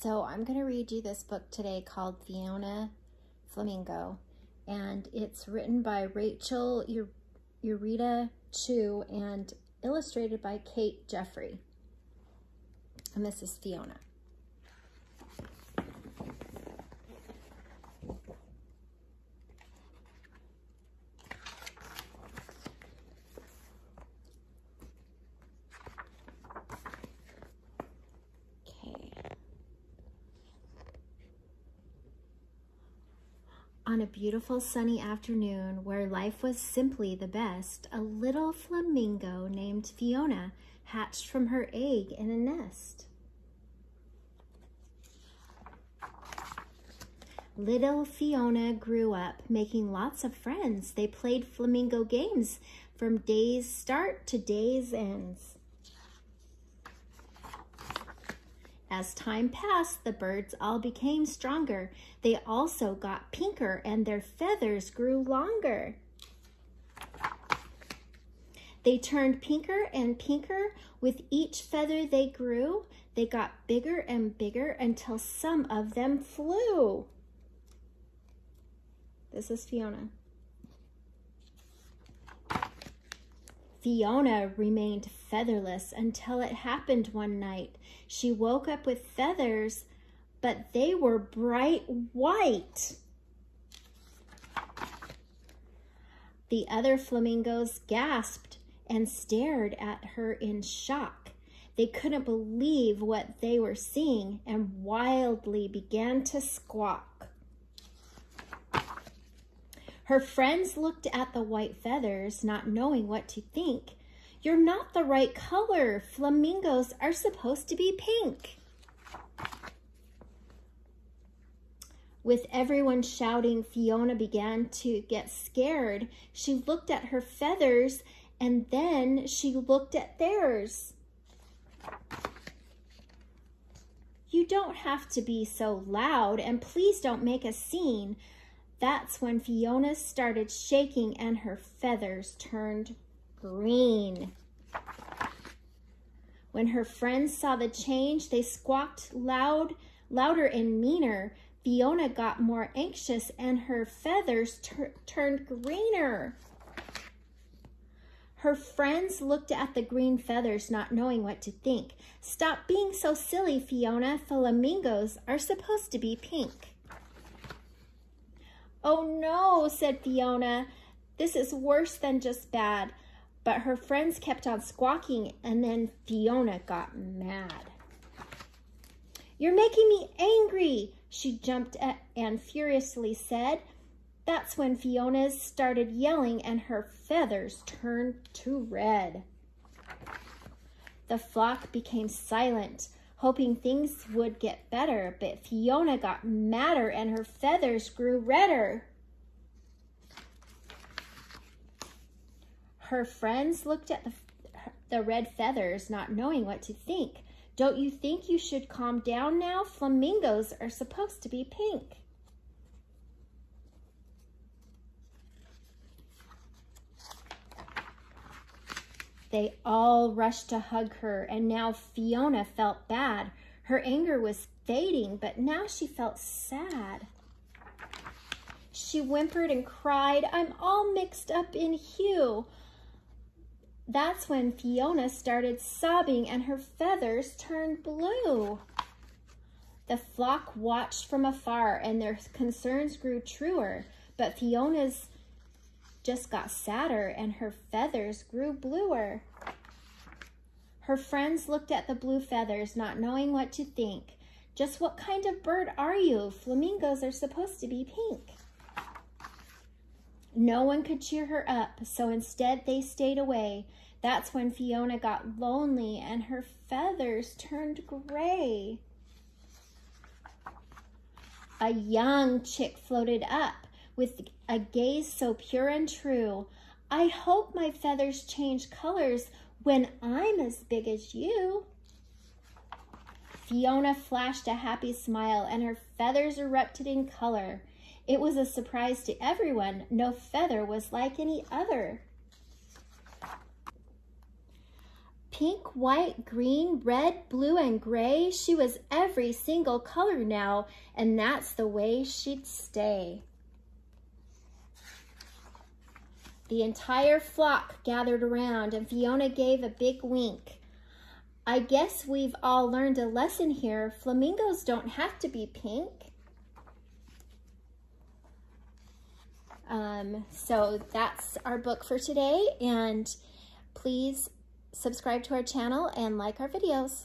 So I'm going to read you this book today called Fiona Flamingo, and it's written by Rachael Urrutia Chu and illustrated by Kate Jeffrey. And this is Fiona. On a beautiful sunny afternoon where life was simply the best, a little flamingo named Fiona hatched from her egg in a nest. Little Fiona grew up making lots of friends. They played flamingo games from day's start to day's ends. As time passed, the birds all became stronger. They also got pinker and their feathers grew longer. They turned pinker and pinker. With each feather they grew, they got bigger and bigger until some of them flew. This is Fiona. Fiona remained featherless until it happened one night. She woke up with feathers, but they were bright white. The other flamingos gasped and stared at her in shock. They couldn't believe what they were seeing and wildly began to squawk. Her friends looked at the white feathers, not knowing what to think. "You're not the right color. Flamingos are supposed to be pink." With everyone shouting, Fiona began to get scared. She looked at her feathers and then she looked at theirs. "You don't have to be so loud, and please don't make a scene." That's when Fiona started shaking and her feathers turned green. When her friends saw the change, they squawked louder and meaner. Fiona got more anxious and her feathers turned greener. Her friends looked at the green feathers, not knowing what to think. "Stop being so silly, Fiona. Flamingos are supposed to be pink." "Oh no," said Fiona, "this is worse than just bad." But her friends kept on squawking, and then Fiona got mad. "You're making me angry," she jumped at and furiously said. That's when Fiona started yelling and her feathers turned to red. The flock became silent, hoping things would get better, but Fiona got madder and her feathers grew redder. Her friends looked at the red feathers, not knowing what to think. "Don't you think you should calm down now? Flamingos are supposed to be pink." They all rushed to hug her, and now Fiona felt bad. Her anger was fading, but now she felt sad. She whimpered and cried, "I'm all mixed up in hue." That's when Fiona started sobbing and her feathers turned blue. The flock watched from afar and their concerns grew truer, but Fiona's just got sadder and her feathers grew bluer. Her friends looked at the blue feathers, not knowing what to think. "Just what kind of bird are you? Flamingos are supposed to be pink." No one could cheer her up, so instead they stayed away. That's when Fiona got lonely and her feathers turned gray. A young chick floated up with a gaze so pure and true. "I hope my feathers change colors when I'm as big as you." Fiona flashed a happy smile and her feathers erupted in color. It was a surprise to everyone. No feather was like any other. Pink, white, green, red, blue, and gray, she was every single color now, and that's the way she'd stay. The entire flock gathered around, and Fiona gave a big wink. I guess we've all learned a lesson here. Flamingos don't have to be pink. So that's our book for today, and please subscribe to our channel and like our videos.